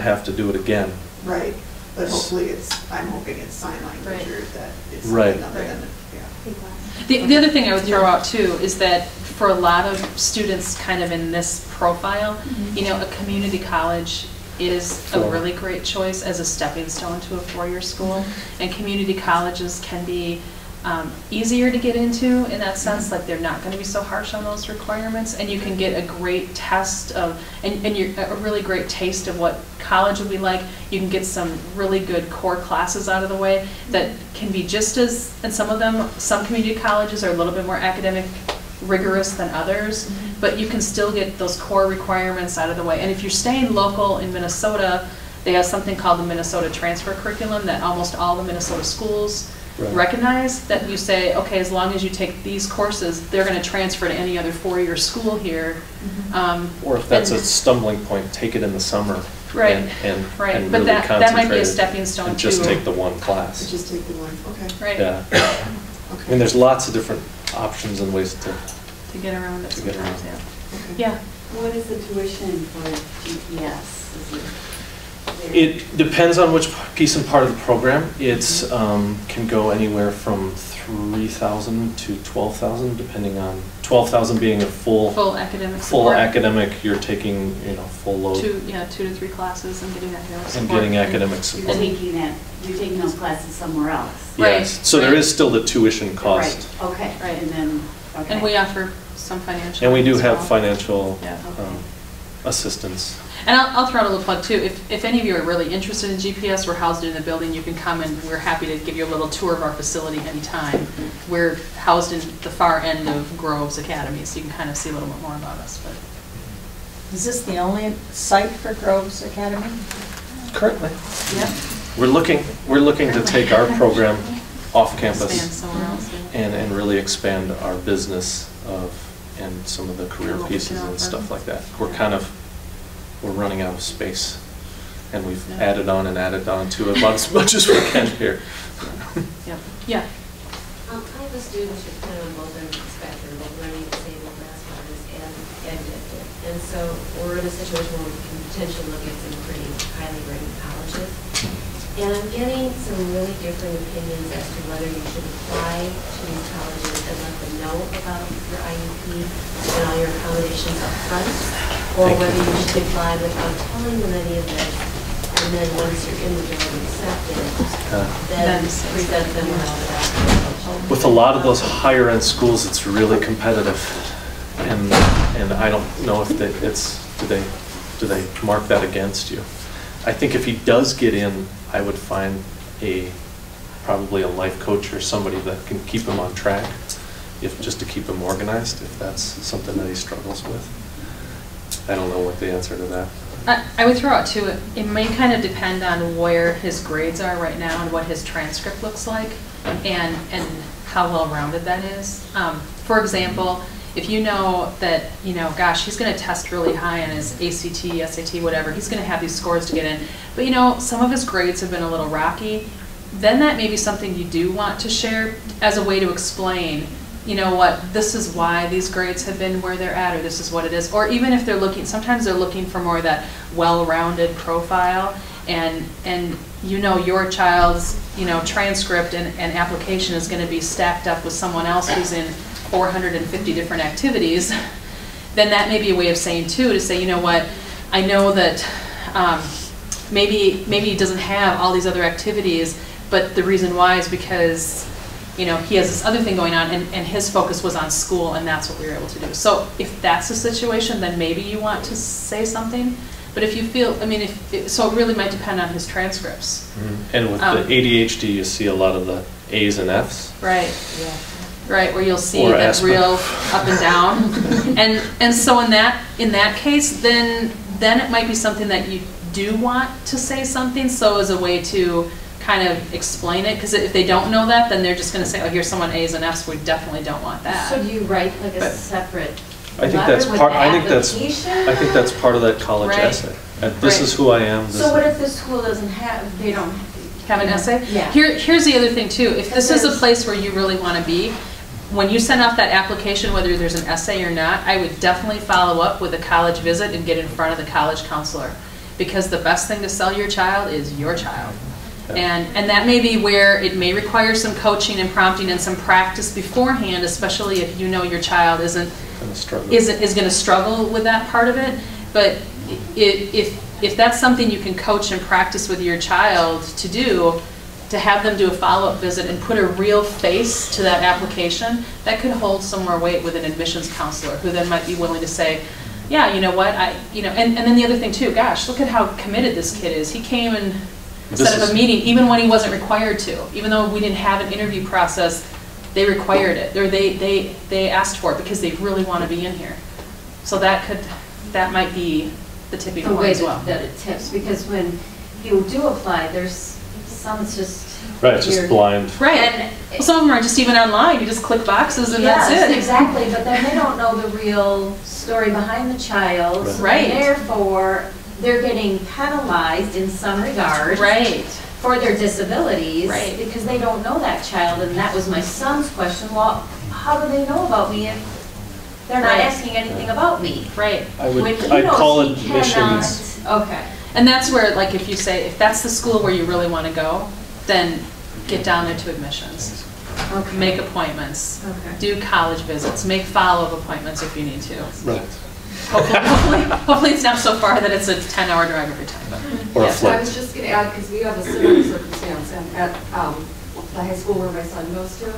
have to do it again. Right, but hopefully it's, I'm hoping it's sign language or that it's something other than, The other thing I would throw out too is that for a lot of students kind of in this profile, you know, a community college is a really great choice as a stepping stone to a four-year school, and community colleges can be easier to get into in that sense, like they're not going to be so harsh on those requirements, and you can get a great test of, and you're a really great taste of what college would be like. You can get some really good core classes out of the way that can be just as, and some of them, some community colleges are a little bit more academic rigorous than others, but you can still get those core requirements out of the way. And if you're staying local in Minnesota, they have something called the Minnesota Transfer Curriculum that almost all the Minnesota schools recognize, that you say, okay, as long as you take these courses, they're going to transfer to any other four-year school here. Or if that's a stumbling point, take it in the summer. And but really that might be a stepping stone and just take the one class. Just take the one, I mean, there's lots of different options and ways to get around it sometimes, What is the tuition for GPS? It depends on which piece and part of the program. It's can go anywhere from $3,000 to $12,000, depending on $12,000 being a full academic. You're taking full load. Two to three classes and getting academic support. You're taking those classes somewhere else. Yes. So there is still the tuition cost. And we offer some financial. And we do have financial assistance. And I'll throw out a little plug too. If any of you are really interested in GPS, we're housed in the building. You can come and we're happy to give you a little tour of our facility anytime. We're housed in the far end of Groves Academy, so you can kind of see a little bit more about us. But is this the only site for Groves Academy? Currently. Yeah. We're looking to take our program off campus and really expand our business and some of the career pieces and stuff like that. We're running out of space, and we've added on to it about as much as we can here. I have a student who's kind of on both ends of the spectrum, both learning disabled math artists and addicted. And so we're in a situation where we can potentially look at some pretty highly rated colleges. And I'm getting some really different opinions as to whether you should apply to these colleges and let them know about your IEP and all your accommodations up front, or whether you should comply without telling them any of this, and then once you're in the building accepted, then present them with all that. With a lot of those higher end schools, it's really competitive, and I don't know if do they mark that against you. I think if he does get in, I would find probably a life coach or somebody that can keep him on track, just to keep him organized, if that's something that he struggles with. I don't know what the answer to that. I would throw out too, it may kind of depend on where his grades are right now and what his transcript looks like and how well-rounded that is. For example, if you know that, gosh, he's going to test really high on his ACT, SAT, whatever, he's going to have these scores to get in, but some of his grades have been a little rocky, then that may be something you do want to share as a way to explain, this is why these grades have been where they're at, or this is what it is. Or even if sometimes they're looking for more of that well-rounded profile, and your child's, transcript and application is going to be stacked up with someone else who's in 450 different activities, then that may be a way of saying too, to say, I know that maybe he doesn't have all these other activities, but the reason why is because he has this other thing going on, and his focus was on school, and that's what we were able to do. So if that's the situation, then maybe you want to say something. But if you feel, so it really might depend on his transcripts. And with the ADHD, you see a lot of the A's and F's. Where you'll see that real up and down. And so in that case, then it might be something that you do want to say something, so as a way to kind of explain it, because if they don't know that, then they're just going to say, oh, here's someone A's and F's, we definitely don't want that. So do you write like a separate letter with the application? I think that's part of that college essay. This is who I am. So what if the school doesn't have, they don't have an essay? Here's the other thing too, if this is a place where you really want to be, when you send off that application, whether there's an essay or not, I would definitely follow up with a college visit and get in front of the college counselor because the best thing to sell your child is your child. Okay. And that may be where it may require some coaching and prompting and some practice beforehand, especially if you know your child is going to struggle with that part of it. But if that's something you can coach and practice with your child to do, to have them do a follow-up visit and put a real face to that application, that could hold some more weight with an admissions counselor who then might be willing to say, yeah, you know what, and then the other thing too, gosh, look at how committed this kid is. He came and set up a meeting even when he wasn't required to. Even though we didn't have an interview process, they required it. They asked for it because they really want to be in here. So that might be the tipping point as well. That it tips, because when you do apply, there's some's just right, it's just blind. Right, and well, some of them are just even online. You just click boxes and yes, that's it. Exactly, but then they don't know the real story behind the child. Right. So right. Therefore, they're getting penalized in some regards right. for their disabilities right. because they don't know that child. And that was my son's question. Well, how do they know about me if they're not right. asking anything about me? Right. I call it admissions. Okay. And that's where, like, if you say, if that's the school where you really want to go, then get down there to admissions. Okay. Make appointments. Okay. Do college visits. Make follow-up appointments if you need to. Right. Hopefully it's not so far that it's a 10-hour drive every time. Or yes. I was just going to add, because we have a similar circumstance, and at the high school where my son goes to,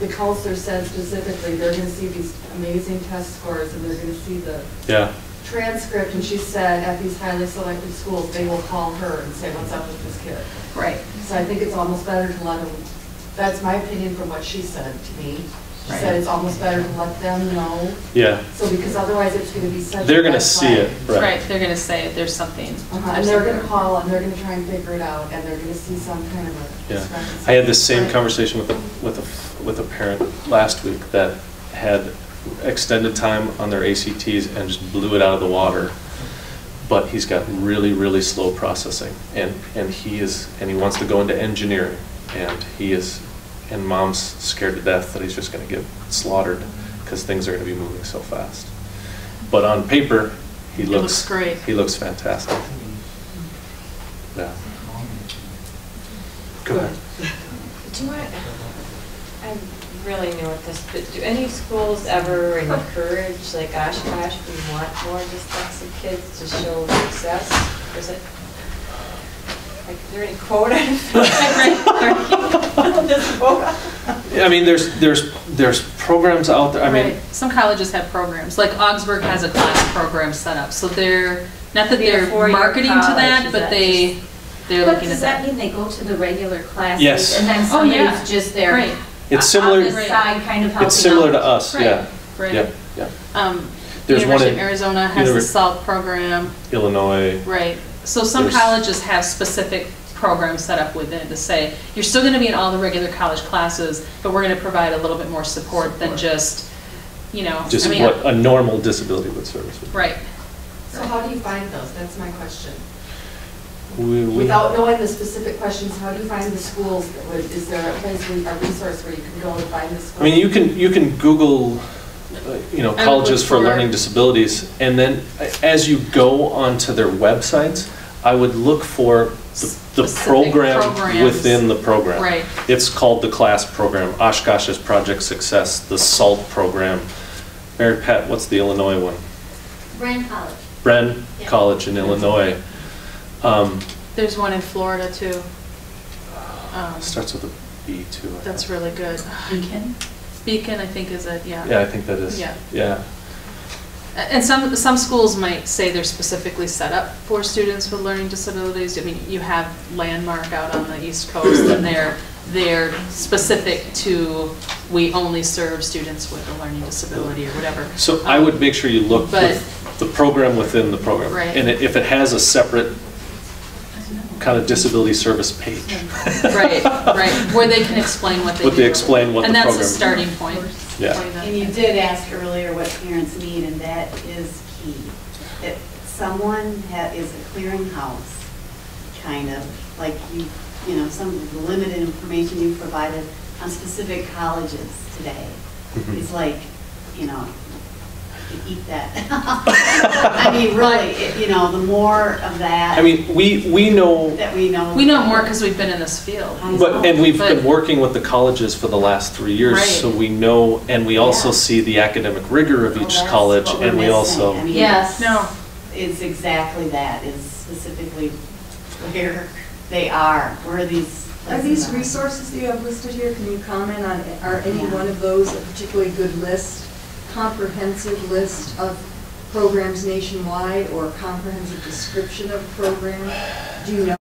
the counselor said specifically they're going to see these amazing test scores and they're going to see the yeah. transcript, and she said at these highly selected schools they will call her and say what's up with this kid. Right. So I think it's almost better to let them, that's my opinion from what she said to me. She right. said it's almost better to let them know. Yeah. So because otherwise it's going to be such they're going to see it. Right. right. They're going to say there's something. Uh-huh. And they're going to call and they're going to try and figure it out and they're going to see some kind of a yeah. I had the same right. conversation with a parent last week that had extended time on their ACTs and just blew it out of the water. But he's got really, really slow processing and he wants to go into engineering and he is. And mom's scared to death that he's just going to get slaughtered because things are going to be moving so fast. But on paper, he looks great. He looks fantastic. Yeah. Go ahead. I'm really new at this, but do any schools ever encourage, like Oshkosh, we want more dyslexic kids to show success? Or is it? Like, is there any quota? Yeah, I mean, there's programs out there. I right. mean, some colleges have programs. Like Augsburg has a class program set up, so they're not that they're marketing to that, but they're looking at that. Does that mean they go to the regular classes? Yes. And then somebody's oh, yeah. just there. Right. It's similar. On the side kind of helping. It's similar to us. Right. Yeah. Right. Yeah. Yeah. There's University of Arizona has the SALT program. Illinois. Right. So some colleges have specific programs set up within to say, you're still going to be in all the regular college classes, but we're going to provide a little bit more support. Than just, you know. Just I mean, what a normal disability would service. With. Right. So how do you find those? That's my question. Without knowing the specific questions, how do you find the schools? That would, is there a place, a resource where you can go and find the schools? I mean, you can Google colleges for learning disabilities, and then as you go onto their websites, I would look for the program within the program. Right. It's called the class program. Oshkosh's Project Success, the SALT program. Mary Pat, what's the Illinois one? Bren College. Bren yeah. College in Illinois. There's one in Florida too. Starts with a B too. That's really good. Beacon, I think, is it, yeah. Yeah, I think that is. Yeah. Yeah. And some schools might say they're specifically set up for students with learning disabilities. I mean, you have Landmark out on the East Coast, and they're specific to we only serve students with a learning disability or whatever. So I would make sure you look at the program within the program. Right. And if it has a separate kind of disability service page. Right, right, where they can explain what they do. But they explain what the program is. And that's a starting point. Yeah. And you did ask earlier what parents need, and that is key. That someone is a clearinghouse, kind of, like you know, some of the limited information you provided on specific colleges today. Mm-hmm. It's like, you know, eat that. I mean, really, you know, the more of that. I mean, we know more because we've been in this field. But we've been working with the colleges for the last 3 years, right. So we know, and we also see the academic rigor of each college, and we also. I mean, it's exactly that. It's specifically where they are. Where are these? Are these resources that you have listed here? Can you comment on? Are any one of those a particularly good list, comprehensive list of programs nationwide, or a comprehensive description of a program? Do you know?